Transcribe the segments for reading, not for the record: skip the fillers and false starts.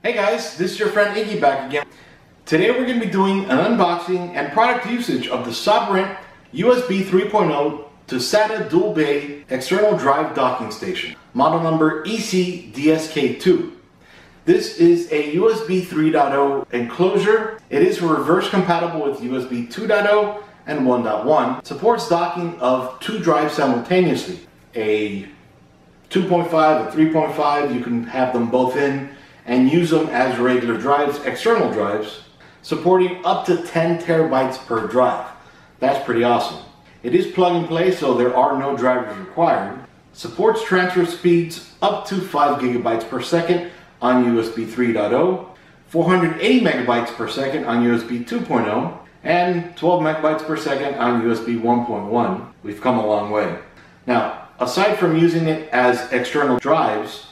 Hey guys, this is your friend Iggy back again. Today we're going to be doing an unboxing and product usage of the Sabrent USB 3.0 to SATA dual bay external drive docking station, model number EC-DSK2. This is a USB 3.0 enclosure. It is reverse compatible with USB 2.0 and 1.1. Supports docking of two drives simultaneously, a 2.5 and 3.5. You can have them both in and use them as regular drives, external drives, supporting up to 10 terabytes per drive. That's pretty awesome. It is plug and play, so there are no drivers required. Supports transfer speeds up to 5 gigabytes per second on USB 3.0, 480 megabytes per second on USB 2.0, and 12 megabytes per second on USB 1.1. We've come a long way. Now, aside from using it as external drives,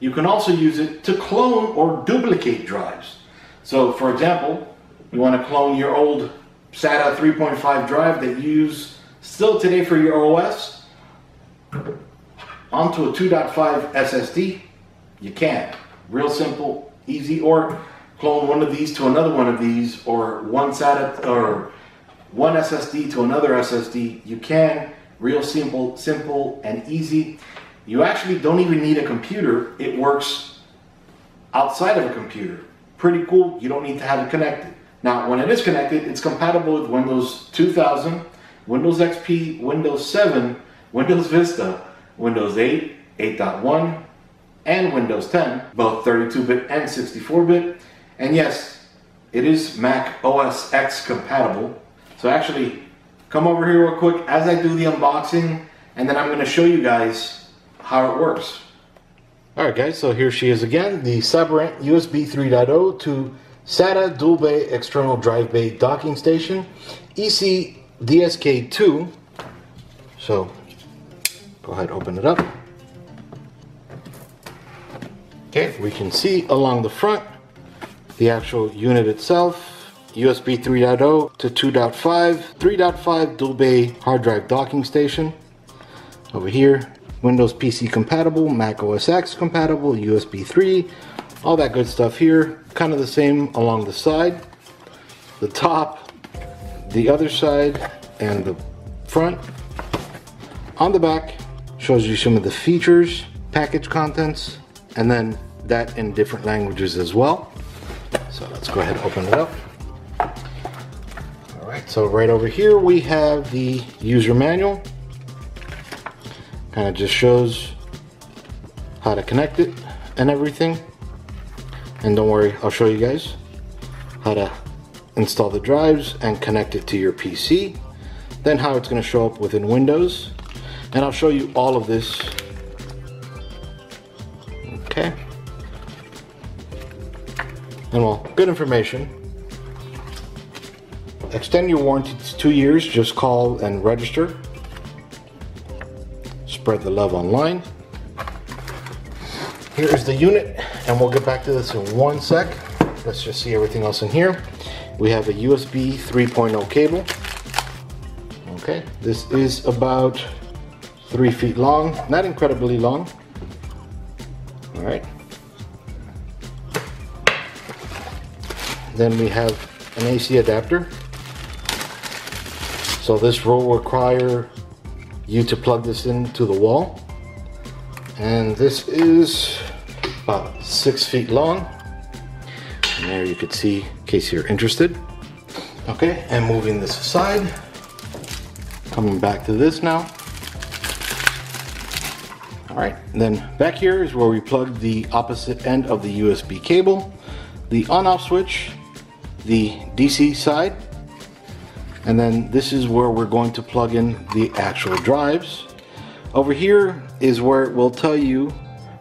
you can also use it to clone or duplicate drives. So for example, you want to clone your old SATA 3.5 drive that you use still today for your OS onto a 2.5 SSD, you can. Real simple, easy, or clone one of these to another one of these, or one SATA or one SSD to another SSD, you can. Real simple and easy. You actually don't even need a computer. It works outside of a computer. Pretty cool. You don't need to have it connected. Now, when it is connected, it's compatible with Windows 2000, Windows XP, Windows 7, Windows Vista, Windows 8, 8.1, and Windows 10, both 32-bit and 64-bit. And yes, it is Mac OS X compatible. So actually, come over here real quick as I do the unboxing, and then I'm going to show you guys how it works. Alright guys, so here she is again, the Sabrent USB 3.0 to SATA dual bay external drive bay docking station, EC-DSK2. So go ahead, open it up. Okay, we can see along the front the actual unit itself, USB 3.0 to 2.5, 3.5 dual bay hard drive docking station. Over here, Windows PC compatible, Mac OS X compatible, USB 3, all that good stuff here. Kind of the same along the side, the top, the other side, and the front. On the back, shows you some of the features, package contents, and then that in different languages as well. So let's go ahead and open it up. All right, so right over here we have the user manual. Kind of just shows how to connect it and everything. And don't worry, I'll show you guys how to install the drives and connect it to your PC. Then how it's going to show up within Windows. And I'll show you all of this. Okay. And well, good information. Extend your warranty to 2 years. Just call and register. Spread the love online. Here is the unit, and we'll get back to this in one sec. Let's just see everything else in here. We have a USB 3.0 cable. Okay, this is about 3 feet long, not incredibly long. All right. Then we have an AC adapter. So this will require you to plug this into the wall, and this is about 6 feet long, and there you could see in case you're interested. Okay, and moving this aside, coming back to this now. All right, and then back here is where we plug the opposite end of the USB cable, the on-off switch, the DC side. And then this is where we're going to plug in the actual drives. Over here is where it will tell you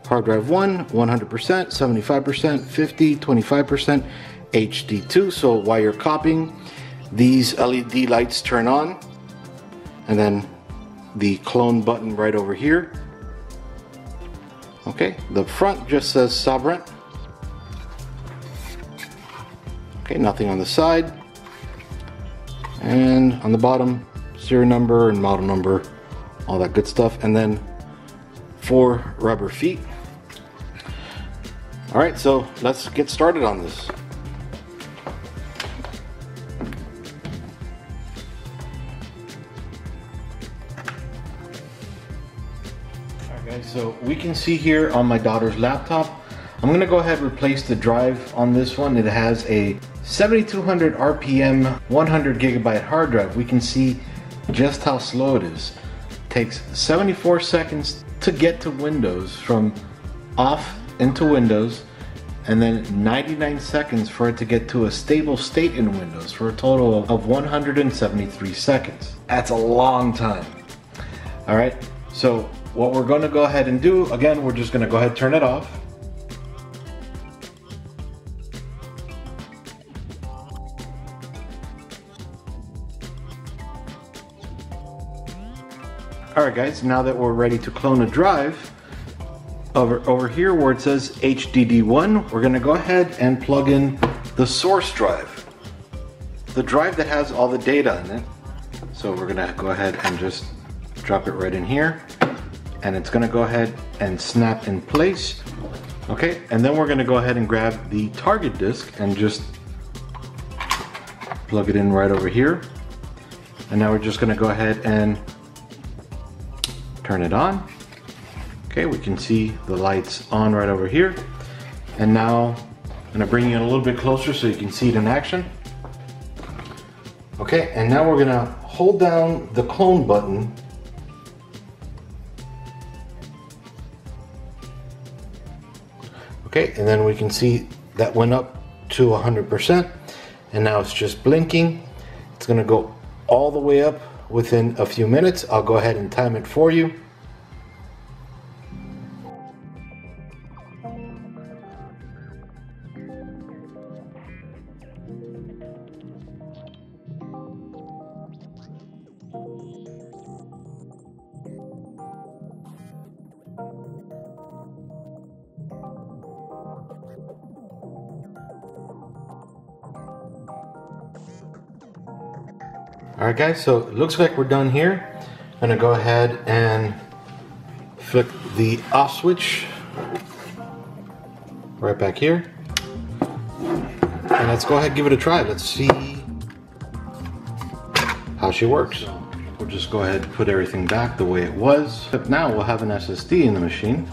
hard drive 1, 100%, 75%, 50, 25%, HD2. So while you're copying, these LED lights turn on. And then the clone button right over here. Okay, the front just says Sabrent. Okay, nothing on the side. And on the bottom, serial number and model number, all that good stuff. And then 4 rubber feet. Alright, so let's get started on this. Alright guys, so we can see here on my daughter's laptop, I'm going to go ahead and replace the drive on this one. It has a 7200 RPM 100 gigabyte hard drive. We can see just how slow it is. It takes 74 seconds to get to Windows, from off into Windows, and then 99 seconds for it to get to a stable state in Windows, for a total of 173 seconds. That's a long time. All right, so what we're gonna go ahead and do, again, we're just gonna go ahead and turn it off. All right guys, now that we're ready to clone a drive, over here where it says HDD1, we're going to go ahead and plug in the source drive, the drive that has all the data in it. So we're going to go ahead and just drop it right in here, and it's going to go ahead and snap in place. Okay, and then we're going to go ahead and grab the target disk and just plug it in right over here. And now we're just going to go ahead and turn it on. Okay, we can see the lights on right over here. And now I'm gonna bring you in a little bit closer so you can see it in action. Okay, and now we're gonna hold down the clone button. Okay, and then we can see that went up to 100%. And now it's just blinking. It's gonna go all the way up within a few minutes. I'll go ahead and time it for you. Alright guys, so it looks like we're done here. I'm gonna go ahead and flick the off switch right back here. And let's go ahead and give it a try. Let's see how she works. So we'll just go ahead and put everything back the way it was. Except now we'll have an SSD in the machine.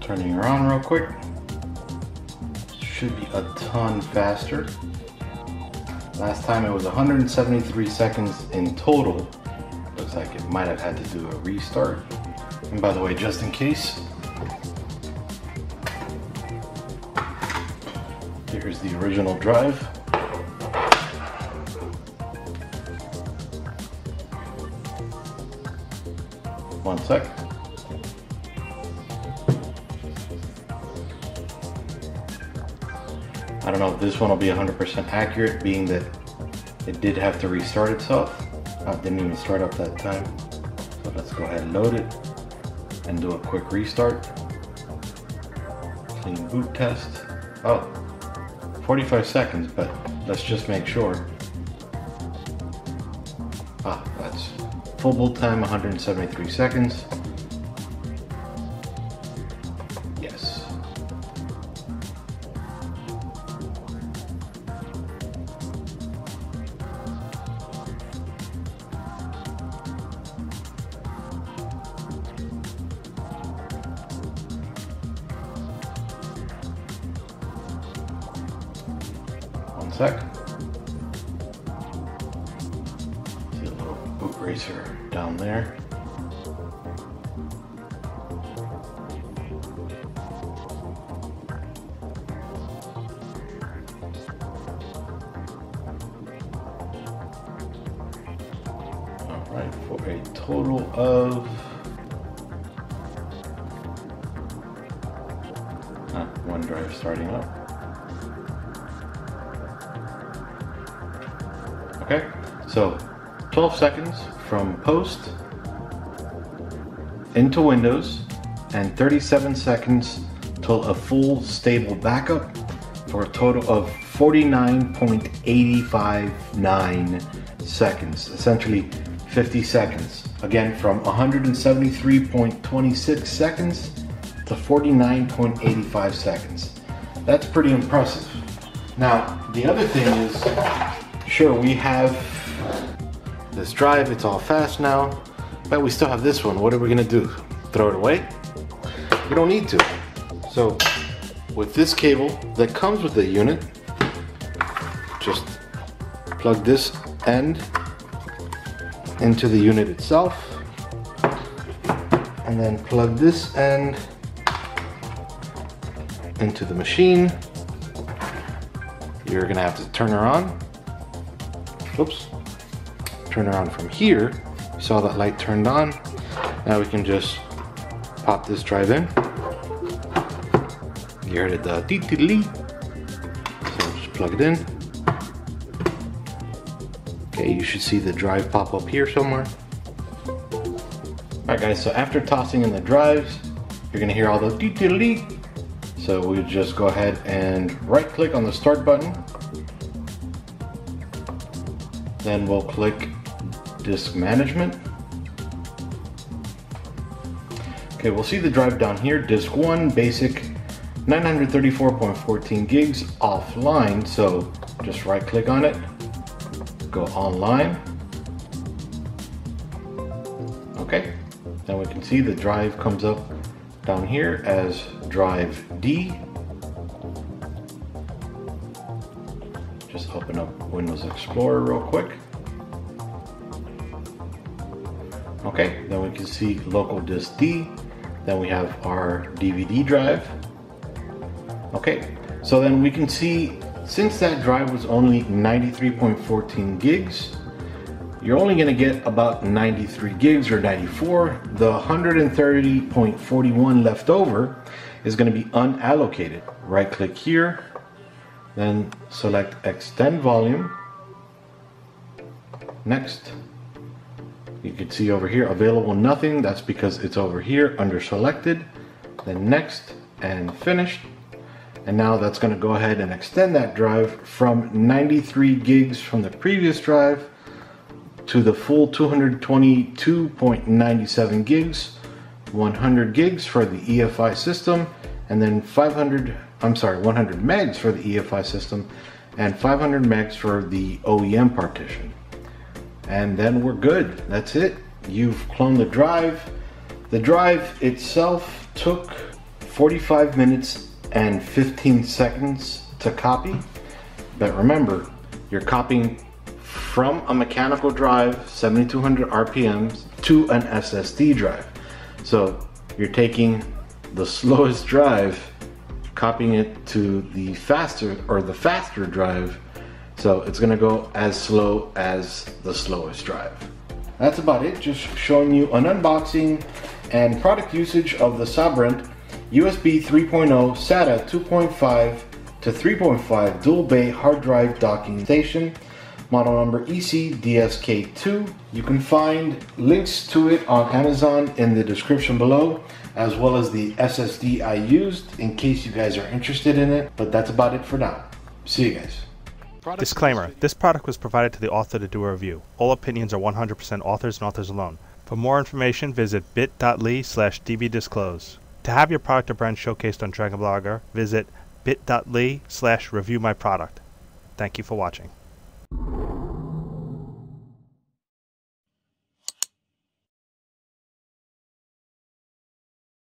Turning her on real quick. Should be a ton faster. Last time it was 173 seconds in total. Looks like it might have had to do a restart. And by the way, just in case, here's the original drive. One sec. I don't know if this one will be 100% accurate, being that it did have to restart itself. It didn't even start up that time. So let's go ahead and load it and do a quick restart. Clean boot test. Oh, 45 seconds, but let's just make sure. Ah, that's full boot time, 173 seconds. Yes. Sec. See a little boot racer down there. right, for a total of OneDrive starting up. Okay, so 12 seconds from post into Windows and 37 seconds till a full stable backup for a total of 49.859 seconds, essentially 50 seconds. Again, from 173.26 seconds to 49.85 seconds. That's pretty impressive. Now, the other thing is, sure, we have this drive, it's all fast now, but we still have this one. What are we gonna do? Throw it away? We don't need to. So, with this cable that comes with the unit, just plug this end into the unit itself, and then plug this end into the machine. You're gonna have to turn her on. Oops. Turn her on from here. You saw that light turned on. Now we can just pop this drive in. You heard it, the dee-dee-dee. So just plug it in. Okay, you should see the drive pop up here somewhere. Alright guys, so after tossing in the drives, you're gonna hear all the dee-dee-dee. So we just go ahead and right click on the start button. Then we'll click disk management. Okay, we'll see the drive down here, disk 1, basic 934.14 gigs offline. So just right click on it, go online. Okay, then we can see the drive comes up down here as drive D. Just open up Windows Explorer real quick. Okay, then we can see local disk D. Then we have our DVD drive. Okay, so then we can see, since that drive was only 93.14 gigs, you're only gonna get about 93 gigs or 94. The 130.41 left over is gonna be unallocated. Right click here, then select extend volume. Next, you can see over here, available nothing. That's because it's over here under selected. Then next and finished. And now that's gonna go ahead and extend that drive from 93 gigs from the previous drive to the full 222.97 gigs, 100 gigs for the EFI system, and then 100 megs for the EFI system, and 500 megs for the OEM partition. And then we're good, that's it. You've cloned the drive. The drive itself took 45 minutes and 15 seconds to copy. But remember, you're copying from a mechanical drive, 7,200 RPMs, to an SSD drive. So you're taking the slowest drive, copying it to the faster drive. So it's gonna go as slow as the slowest drive. That's about it, just showing you an unboxing and product usage of the Sabrent USB 3.0 SATA 2.5 to 3.5 dual bay hard drive docking station, model number EC-DSK2. You can find links to it on Amazon in the description below, as well as the SSD I used in case you guys are interested in it. But that's about it for now. See you guys. Disclaimer, this product was provided to the author to do a review. All opinions are 100% authors and authors alone. For more information, visit bit.ly/dbdisclose. To have your product or brand showcased on Dragon Blogger, visit bit.ly/reviewmyproduct. Thank you for watching.